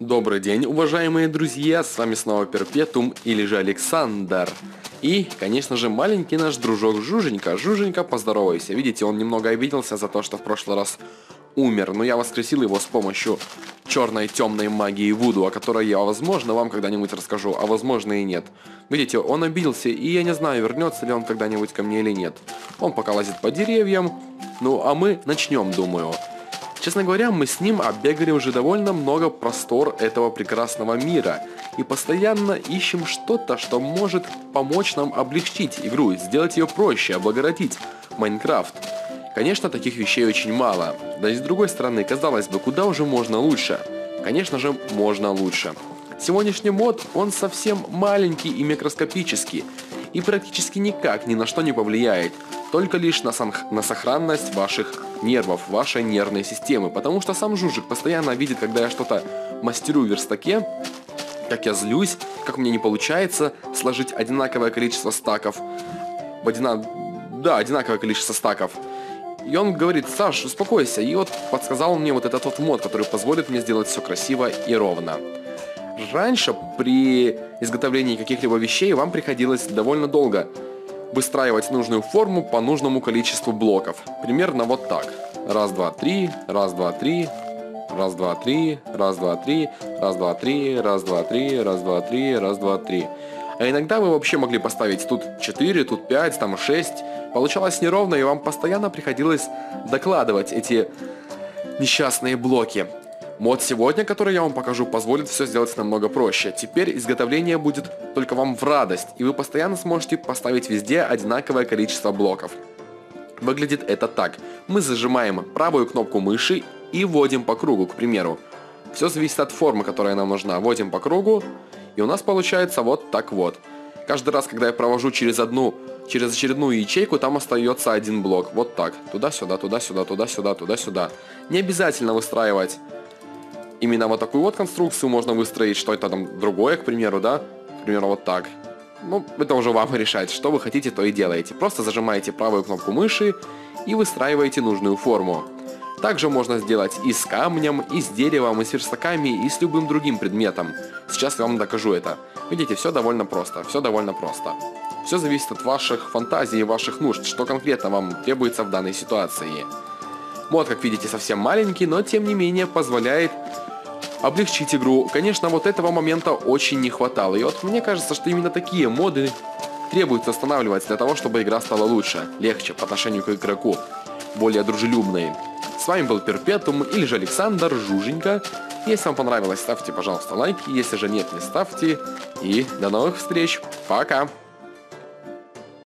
Добрый день, уважаемые друзья, с вами снова Перпетум, или же Александр. И, конечно же, маленький наш дружок Жуженька. Жуженька, поздоровайся. Видите, он немного обиделся за то, что в прошлый раз умер, но я воскресил его с помощью черной темной магии Вуду, о которой я, возможно, вам когда-нибудь расскажу, а возможно и нет. Видите, он обиделся, и я не знаю, вернется ли он когда-нибудь ко мне или нет. Он пока лазит по деревьям, ну а мы начнем, думаю. Честно говоря, мы с ним оббегали уже довольно много простор этого прекрасного мира и постоянно ищем что-то, что может помочь нам облегчить игру, сделать ее проще, облагородить Майнкрафт. Конечно, таких вещей очень мало, да и с другой стороны, казалось бы, куда уже можно лучше? Конечно же, можно лучше. Сегодняшний мод, он совсем маленький и микроскопический, и практически никак ни на что не повлияет, только лишь на сохранность ваших нервов, вашей нервной системы, потому что сам Жужик постоянно видит, когда я что-то мастерю в верстаке, как я злюсь, как мне не получается сложить одинаковое количество стаков, одинаковое количество стаков. И он говорит: Саш, успокойся, и вот подсказал мне вот этот вот мод, который позволит мне сделать все красиво и ровно. Раньше при изготовлении каких-либо вещей вам приходилось довольно долго выстраивать нужную форму по нужному количеству блоков. Примерно вот так. Раз, два, три, раз, два, три, раз, два, три, раз, два, три, раз, два, три, раз, два, три, раз, два, три, раз, два, три. А иногда вы вообще могли поставить тут 4, тут 5, там 6. Получалось неровно, и вам постоянно приходилось докладывать эти несчастные блоки. Мод сегодня, который я вам покажу, позволит все сделать намного проще. Теперь изготовление будет только вам в радость, и вы постоянно сможете поставить везде одинаковое количество блоков. Выглядит это так. Мы зажимаем правую кнопку мыши и вводим по кругу, к примеру. Все зависит от формы, которая нам нужна. Вводим по кругу, и у нас получается вот так вот. Каждый раз, когда я провожу через очередную ячейку, там остается один блок. Вот так. Туда-сюда, туда-сюда, туда-сюда, туда-сюда. Не обязательно выстраивать именно вот такую вот конструкцию, можно выстроить что-то там другое, к примеру, да? К примеру, вот так. Ну, это уже вам решать, что вы хотите, то и делаете. Просто зажимаете правую кнопку мыши и выстраиваете нужную форму. Также можно сделать и с камнем, и с деревом, и с верстаками, и с любым другим предметом. Сейчас я вам докажу это. Видите, все довольно просто, все довольно просто. Все зависит от ваших фантазий и ваших нужд, что конкретно вам требуется в данной ситуации. Мод, как видите, совсем маленький, но тем не менее позволяет облегчить игру. Конечно, вот этого момента очень не хватало. И вот мне кажется, что именно такие моды требуется устанавливать для того, чтобы игра стала лучше, легче по отношению к игроку, более дружелюбной. С вами был Перпетум, или же Александр, Жуженька. Если вам понравилось, ставьте, пожалуйста, лайки. Если же нет, не ставьте. И до новых встреч. Пока!